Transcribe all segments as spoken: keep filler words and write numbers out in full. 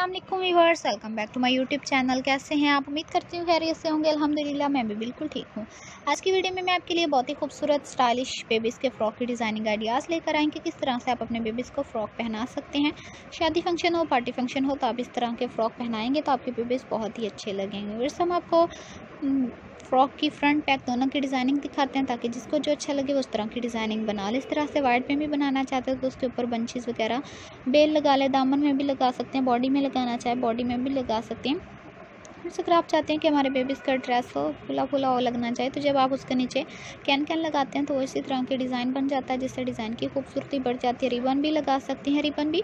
अस्सलाम वालेकुम viewers, welcome back to my YouTube channel. कैसे हैं आप? उम्मीद करती हूँ खैरियत से होंगे। अल्हम्दुलिल्लाह मैं भी बिल्कुल ठीक हूँ। आज की वीडियो में मैं आपके लिए बहुत ही खूबसूरत स्टाइलिश बेबीज़ के फ्रॉक की डिज़ाइनिंग आइडियाज़ लेकर आएँ कि किस तरह से आप अपने बेबीज़ को फ़्रॉक पहना सकते हैं। शादी फंक्शन हो, पार्टी फंक्शन हो, तो आप इस तरह के फ़्रॉक पहनाएंगे तो आपके बेबीज़ बहुत ही अच्छे लगेंगे। व्यूअर्स, हम आपको फ्रॉक की फ्रंट बैक दोनों की डिज़ाइनिंग दिखाते हैं ताकि जिसको जो अच्छा लगे उस तरह की डिज़ाइनिंग बना ले। इस तरह से वाइड में भी बनाना चाहते हो तो उसके ऊपर बंचेस वगैरह बेल लगा ले, दामन में भी लगा सकते हैं, बॉडी में लगाना चाहे बॉडी में भी लगा सकते हैं। अगर आप चाहते हैं कि हमारे बेबीज़ का ड्रेस हो फुला फुला हो लगना चाहिए, तो जब आप उसके नीचे कैन कैन लगाते हैं तो वो इसी तरह के डिज़ाइन बन जाता है जिससे डिज़ाइन की खूबसूरती बढ़ जाती है। रिबन भी लगा सकती हैं, रिबन भी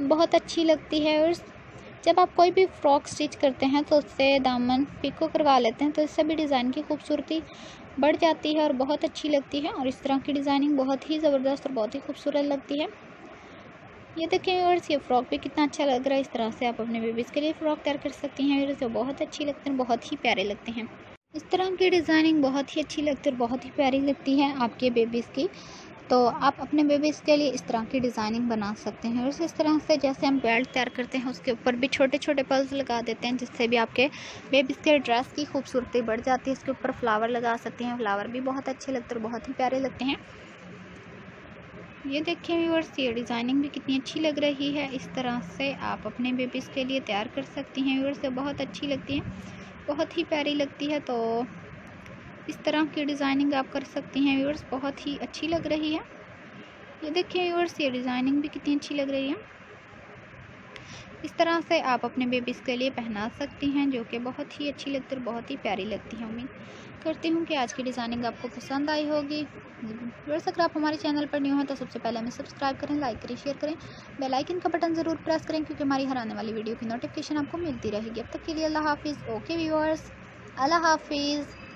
बहुत अच्छी लगती है। और जब आप कोई भी फ्रॉक स्टिच करते हैं तो उससे दामन पिको करवा लेते हैं तो इससे भी डिज़ाइन की खूबसूरती बढ़ जाती है और बहुत अच्छी लगती है। और इस तरह की डिज़ाइनिंग बहुत ही ज़बरदस्त और बहुत ही खूबसूरत लगती है। ये देखें व्यूअर्स, ये फ्रॉक भी कितना अच्छा लग रहा है। इस तरह से आप अपने बेबीज़ के लिए फ़्रॉक तैयार कर सकती हैं। व्यूअर्स, वो बहुत अच्छी लगते हैं, बहुत ही प्यारे लगते हैं। इस तरह की डिज़ाइनिंग बहुत ही अच्छी लगती है और बहुत ही प्यारी लगती है आपके बेबीज़ की। तो आप अपने बेबीज़ के लिए इस तरह की डिज़ाइनिंग बना सकते हैं। और इस तरह से जैसे हम बेल्ट तैयार करते हैं उसके ऊपर भी छोटे छोटे पल्स लगा देते हैं जिससे भी आपके बेबीज़ के ड्रेस की खूबसूरती बढ़ जाती है। इसके ऊपर फ्लावर लगा सकते हैं, फ्लावर भी बहुत अच्छे लगते हैं और बहुत ही प्यारे लगते हैं। ये देखें व्यूअर्स, ये डिज़ाइनिंग भी कितनी अच्छी लग रही है। इस तरह से आप अपने बेबीज़ के लिए तैयार कर सकती हैं। व्यूअर्स, बहुत अच्छी लगती है, बहुत ही प्यारी लगती है। तो इस तरह की डिज़ाइनिंग आप कर सकती हैं। व्यूअर्स, बहुत ही अच्छी लग रही है। ये देखिए व्यूअर्स, ये डिज़ाइनिंग भी कितनी अच्छी लग रही है। इस तरह से आप अपने बेबीज़ के लिए पहना सकती हैं जो कि बहुत ही अच्छी लगती है और बहुत ही प्यारी लगती है। उम्मीद करती हूँ कि आज की डिज़ाइनिंग आपको पसंद आई होगी। व्यूअर्स, अगर आप हमारे चैनल पर न्यू हैं तो सबसे पहले हमें सब्सक्राइब करें, लाइक करें, शेयर करें, बेल आइकन का बटन ज़रूर प्रेस करें क्योंकि हमारी हर आने वाली वीडियो की नोटिफिकेशन आपको मिलती रहेगी। अब तक के लिए अल्लाह हाफिज़। ओके व्यूअर्स, अल्लाह हाफिज़।